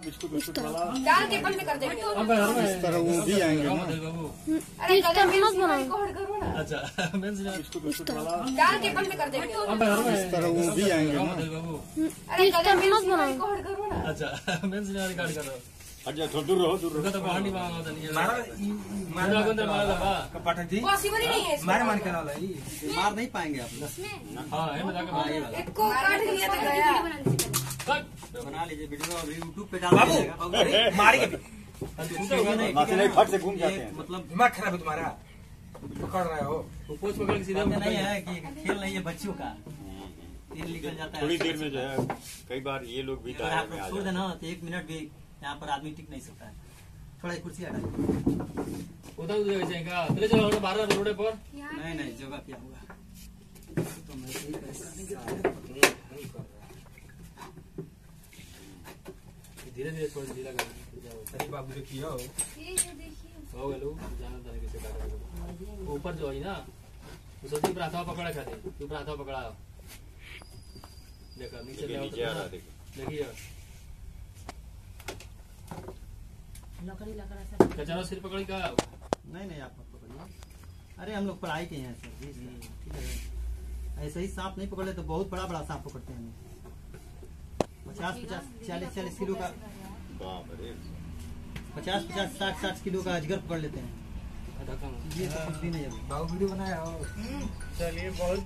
डाल के बंद कर देंगे। इस तरह वो भी आएंगे ना। अरे मेंस रिकॉर्ड करो ना। अच्छा मेंस डाल के बंद कर देंगे। इस तरह वो भी आएंगे ना। अरे मेंस रिकॉर्ड करो ना। अच्छा मेंस रिकॉर्ड करो। अच्छा थोड़ा दूर रहो तो बाहर नहीं मांगा नहीं मारा मारा बंदर मारा था पटक दी पॉसिबल ही नहीं है मार मार के वाला ही मार नहीं पाएंगे आप लोग। हां है मजा का भाई वाला एक को काट लिया तो गया बना लीजिए वीडियो और YouTube पे डाल बाबू मार के माथे नहीं फट से घूम जाते हैं मतलब दिमाग खराब है तुम्हारा पकड़ रहे हो तो कोच पकड़ के सीधा नहीं है कि खेल नहीं है बच्चों का तीर निकल जाता है थोड़ी देर में जो है कई बार ये लोग भी दायरे में आ जाते हैं। छोड़ देना तो 1 मिनट भी यहाँ पर आदमी टिक नहीं सकता है। थोड़ा कुर्सी हटा उधर उधर जाएगा चले चलो हम 12 रोड पर नहीं जगह क्या होगा तो मैं सही कर धीरे धीरे थोड़ा ढीला कर सही बाबू जो किया हो हो हेलो जाना तरीके से काटो ऊपर जो है ना उसकी प्राथवा पकड़ा खाते तू प्राथवा पकड़ा देखो नीचे नीचे आ रहा देखो देखिए लकड़ी लकड़ा सर कचरा सिर पकड़ी का नहीं आप मत पकड़िए। अरे हम लोग पढ़ाई के हैं सर जी ठीक है ऐसे ही सांप नहीं पकड़ ले तो बहुत बड़ा बड़ा सांप पकड़ते हैं 50-50 40-40 किलो का 50-50 60-60 किलो का अजगर पकड़ लेते हैं। ये तो कुछ भी नहीं है। वीडियो बनाया हो चलिए बहुत।